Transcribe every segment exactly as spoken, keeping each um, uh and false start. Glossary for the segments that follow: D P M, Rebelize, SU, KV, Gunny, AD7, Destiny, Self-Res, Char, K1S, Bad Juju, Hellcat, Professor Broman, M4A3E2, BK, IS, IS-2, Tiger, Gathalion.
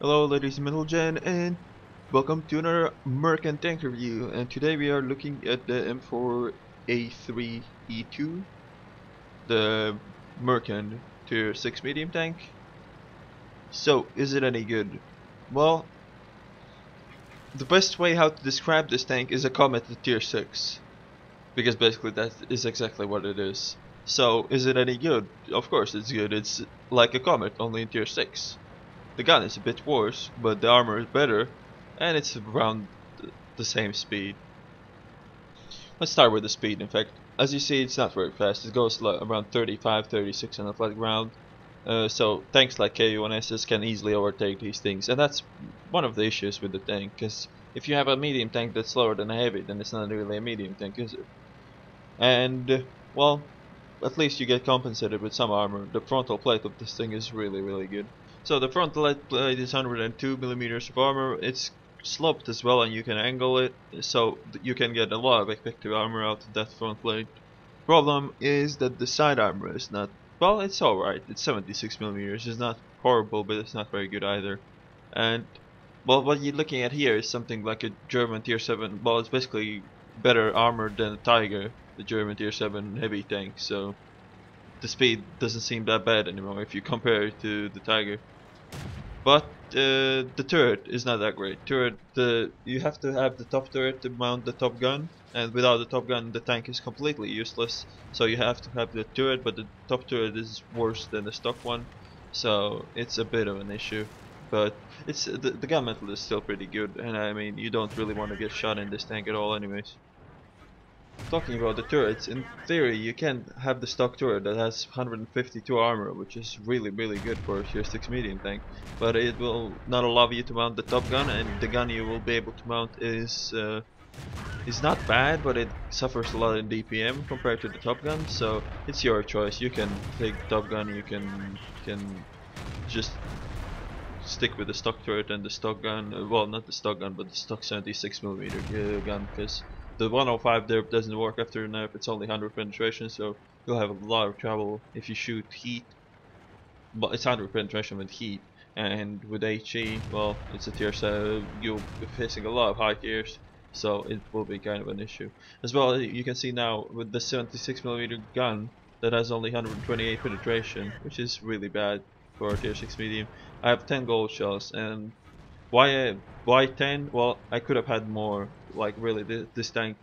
Hello ladies and middle gen, and welcome to another Merc and Tank review. And today we are looking at the M four A three E two, the Merc and tier six medium tank. So is it any good? Well, the best way how to describe this tank is a comment to tier six, because basically that is exactly what it is. So is it any good? Of course it's good. It's like a Comet, only in tier six. The gun is a bit worse, but the armor is better, and it's around the same speed. Let's start with the speed. In fact, as you see, it's not very fast. It goes around thirty-five, thirty-six on the flat ground. Uh, so tanks like K one S can easily overtake these things, and that's one of the issues with the tank. Because if you have a medium tank that's slower than a heavy, then it's not really a medium tank, is it? And uh, well, at least you get compensated with some armor. The frontal plate of this thing is really, really good. So the frontal plate is one hundred two millimeters of armor. It's sloped as well, and you can angle it, so you can get a lot of effective armor out of that front plate. Problem is that the side armor is not, well, it's alright. It's seventy-six millimeters. It's not horrible, but it's not very good either. And well, what you're looking at here is something like a German tier seven. Well, it's basically better armor than a Tiger, the German tier seven heavy tank, so the speed doesn't seem that bad anymore if you compare it to the Tiger. But uh, the turret is not that great. Turret, the, you have to have the top turret to mount the top gun, and without the top gun the tank is completely useless. So you have to have the turret, but the top turret is worse than the stock one, so it's a bit of an issue. But it's the, the gun metal is still pretty good, and I mean, you don't really want to get shot in this tank at all anyways. Talking about the turrets, in theory you can have the stock turret that has one hundred fifty-two armor, which is really, really good for a tier six medium tank, but it will not allow you to mount the top gun, and the gun you will be able to mount is uh, is not bad, but it suffers a lot in D P M compared to the top gun. So it's your choice. You can take the top gun, you can can just stick with the stock turret and the stock gun, uh, well, not the stock gun, but the stock seventy-six millimeter uh, gun, because the one oh five derp doesn't work after a nerf. It's only one hundred penetration, so you'll have a lot of trouble if you shoot heat. But it's one hundred penetration with heat, and with HE, well, it's a tier, so you'll be facing a lot of high tiers, so it will be kind of an issue. As well, you can see now with the seventy-six millimeter gun that has only one hundred twenty-eight penetration, which is really bad for a tier six medium. I have ten gold shells, and why, why ten? Well, I could have had more. Like, really, th this tank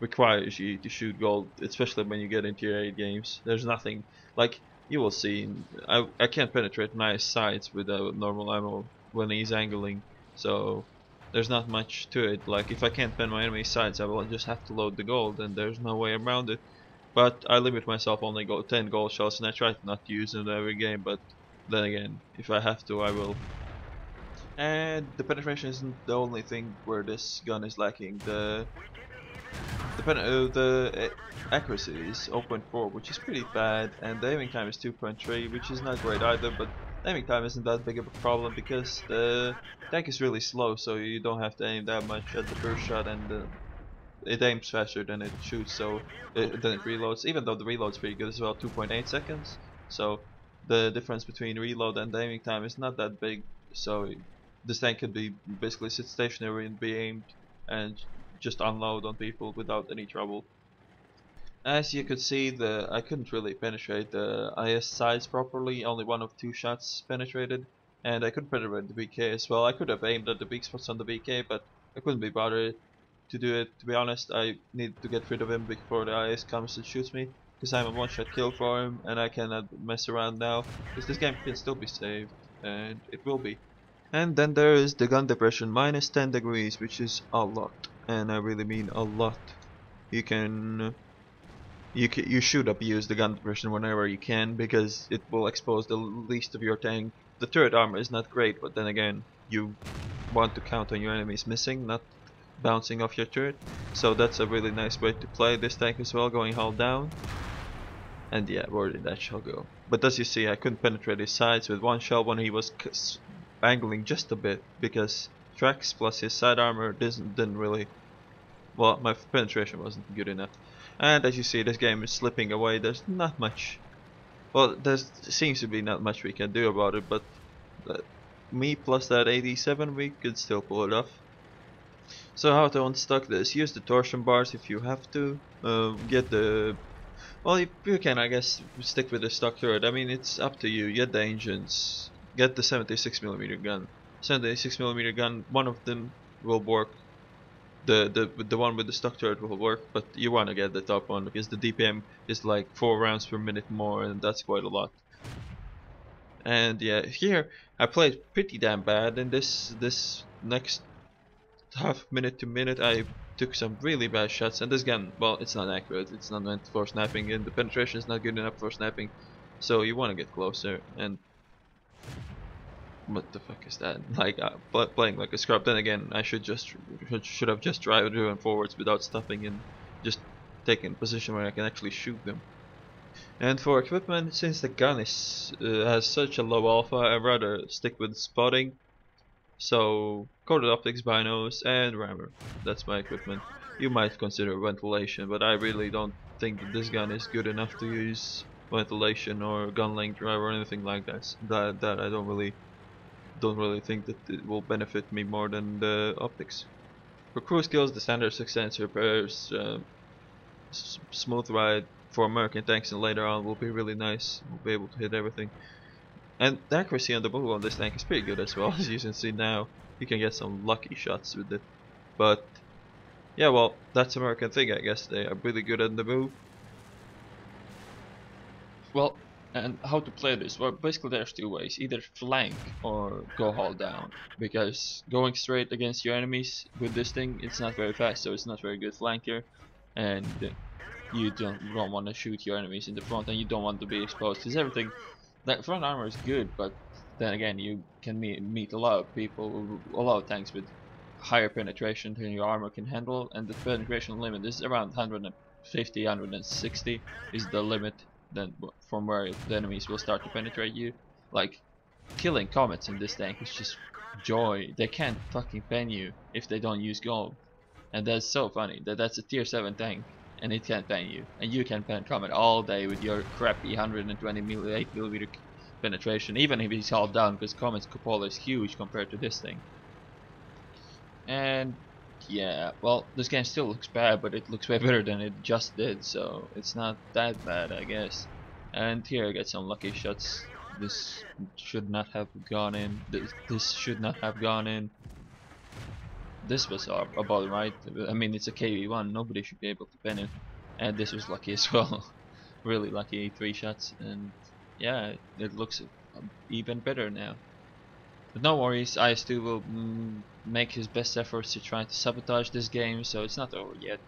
requires you to shoot gold, especially when you get into your eight games. There's nothing, like, you will see, I, I can't penetrate nice sides with uh, normal ammo when he's angling, so there's not much to it. Like, if I can't pen my enemy's sides, I will just have to load the gold, and there's no way around it. But I limit myself only go ten gold shots, and I try to not use them every game, but then again, if I have to, I will. And the penetration isn't the only thing where this gun is lacking. The the, pen uh, the accuracy is zero point four, which is pretty bad, and the aiming time is two point three, which is not great either. But aiming time isn't that big of a problem because the tank is really slow, so you don't have to aim that much at the first shot, and uh, it aims faster than it shoots, so it, then it reloads. Even though the reload's pretty good as well, two point eight seconds. So the difference between reload and the aiming time is not that big. So this tank could be basically sit stationary and be aimed and just unload on people without any trouble. As you could see, the I couldn't really penetrate the I S sides properly. Only one of two shots penetrated, and I couldn't penetrate the B K as well. I could have aimed at the big spots on the B K, but I couldn't be bothered to do it. To be honest, I need to get rid of him before the I S comes and shoots me, because I'm a one-shot kill for him, and I cannot mess around now, because this game can still be saved, and it will be. And then there is the gun depression, minus ten degrees, which is a lot, and I really mean a lot. You can, you can, you should abuse the gun depression whenever you can, because it will expose the least of your tank. The turret armor is not great, but then again, you want to count on your enemies missing, not bouncing off your turret. So that's a really nice way to play this tank as well, going hull down. And yeah, where did that shell go? But as you see, I couldn't penetrate his sides with one shell when he was c angling just a bit, because tracks plus his side armor didn't, didn't really, well, my penetration wasn't good enough. And as you see, this game is slipping away. There's not much, well, there seems to be not much we can do about it, but uh, me plus that A D seven, we could still pull it off. So how to unstuck this? Use the torsion bars if you have to. Uh, get the, well, you, you can, I guess, stick with the stock turret. I mean, it's up to you. Get the engines. Get the seventy-six millimeter gun. seventy-six millimeter gun. One of them will work. The the the one with the stock turret will work, but you want to get the top one because the D P M is like four rounds per minute more, and that's quite a lot. And yeah, here I played pretty damn bad, and this this next half minute to minute I took some really bad shots, and this gun, well, it's not accurate, it's not meant for snapping, and the penetration is not good enough for snapping, so you want to get closer. And what the fuck is that? Like uh, pl playing like a scrub. Then again, I should just should, should have just driven through and forwards without stopping and just taking a position where I can actually shoot them. And for equipment, since the gun is uh, has such a low alpha, I'd rather stick with spotting. So coated optics, binos, and rammer. That's my equipment. You might consider ventilation, but I really don't think that this gun is good enough to use ventilation or gun length drive or anything like that. That that I don't really don't really think that it will benefit me more than the optics. For crew skills, the standard six sensor repairs, uh, s smooth ride for American tanks, and later on will be really nice. We'll be able to hit everything. And the accuracy on the bullet on this tank is pretty good as well, as you can see now. You can get some lucky shots with it. But yeah, well, that's American thing, I guess. They are really good at the bow. Well, and how to play this? Well, basically there's two ways: either flank or go hull down, because going straight against your enemies with this thing, it's not very fast, so it's not very good flanker, and you don't, don't want to shoot your enemies in the front, and you don't want to be exposed, because everything, that front armor is good, but then again you can meet, meet a lot of people, a lot of tanks with higher penetration than your armor can handle, and the penetration limit is around one fifty, one sixty is the limit then from where the enemies will start to penetrate you. Like, killing comets in this tank is just joy. They can't fucking pen you if they don't use gold, and that's so funny that that's a tier seven tank and it can't pen you, and you can pen comet all day with your crappy one twenty-eight millimeter penetration, even if it's all down, because comet's cupola is huge compared to this thing. And yeah, well, this game still looks bad, but it looks way better than it just did, so it's not that bad, I guess. And here I get some lucky shots. This should not have gone in. This, this should not have gone in. This was about right. I mean, it's a K V one. Nobody should be able to pen it. And this was lucky as well. Really lucky, three shots. And yeah, it looks even better now. But no worries, I S two will mm, make his best efforts to try to sabotage this game, so it's not over yet.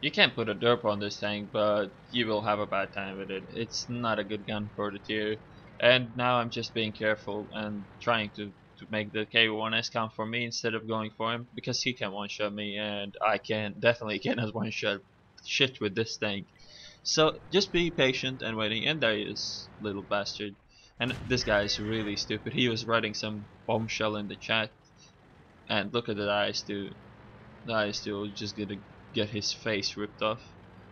You can't put a derp on this tank, but you will have a bad time with it. It's not a good gun for the tier, and now I'm just being careful and trying to, to make the K one S come for me instead of going for him, because he can one-shot me, and I can definitely cannot one-shot shit with this tank. So just be patient and waiting, and there he is, little bastard. And this guy is really stupid. He was writing some bombshell in the chat, and look at the I S two. The I S two was just gonna get his face ripped off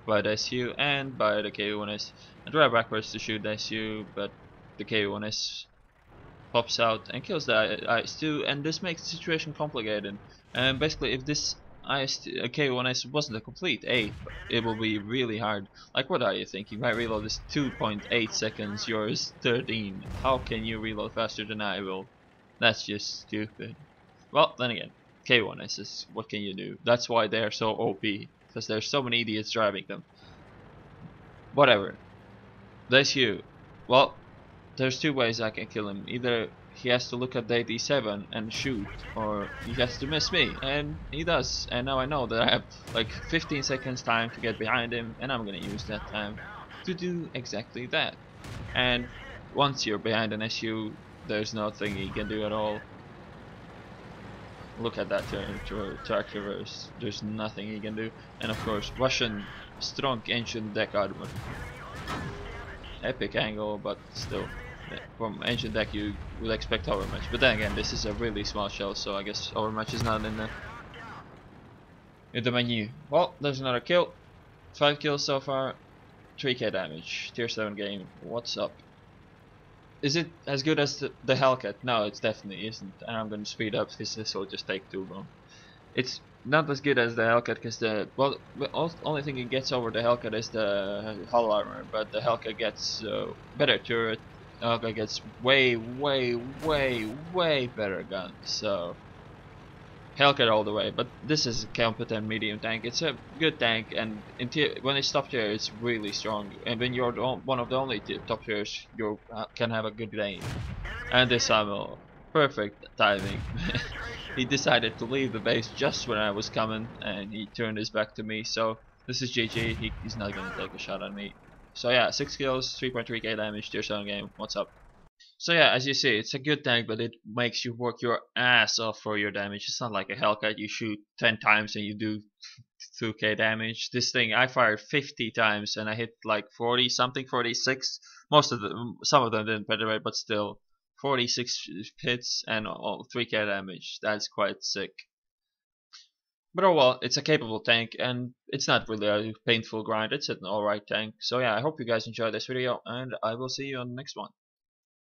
by the S U and by the K one S. I try backwards to shoot the S U, but the K one S pops out and kills the I S two, and this makes the situation complicated. And basically, if this I S K one S wasn't a complete eight, it will be really hard. Like, what are you thinking? My reload is two point eight seconds, yours thirteen. How can you reload faster than I will? That's just stupid. Well, then again, K one S's, what can you do? That's why they're so O P, because there's so many idiots driving them. Whatever. That's you. Well, there's two ways I can kill him. Either he has to look at the A D seven and shoot, or he has to miss me, and he does. And now I know that I have like fifteen seconds time to get behind him, and I'm gonna use that time to do exactly that. And once you're behind an S U, there's nothing he can do at all. Look at that turn to track reverse, there's nothing he can do. And of course, Russian strong ancient deck armor, epic angle, but still, from ancient deck you would expect overmatch, but then again, this is a really small shell, so I guess overmatch is not in there. with the menu. Well, there's another kill. Five kills so far, three K damage, tier seven game. What's up? Is it as good as the, the Hellcat? No, it definitely isn't. And I'm gonna speed up because this will just take too long. It's not as good as the Hellcat because the well, the only thing it gets over the Hellcat is the hull armor, but the Hellcat gets uh, better turret. Hellcat gets way, way, way, way better gun. So Hellcat all the way. But this is a competent medium tank. It's a good tank, and in tier, when it's top tier, it's really strong. And when you're the, one of the only top tiers, you uh, can have a good game. And this ammo, perfect timing. He decided to leave the base just when I was coming, and he turned his back to me, so this is G G. He, he's not gonna take a shot on me. So yeah, six kills, three point three K damage, tier seven game, what's up? So yeah, as you see, it's a good tank, but it makes you work your ass off for your damage. It's not like a Hellcat, you shoot ten times and you do two K damage. This thing, I fired fifty times and I hit like forty something, forty-six. Most of them, some of them didn't penetrate, but still. forty-six hits and all three K damage. That's quite sick. But oh well, it's a capable tank and it's not really a painful grind. It's an alright tank. So yeah, I hope you guys enjoyed this video and I will see you on the next one.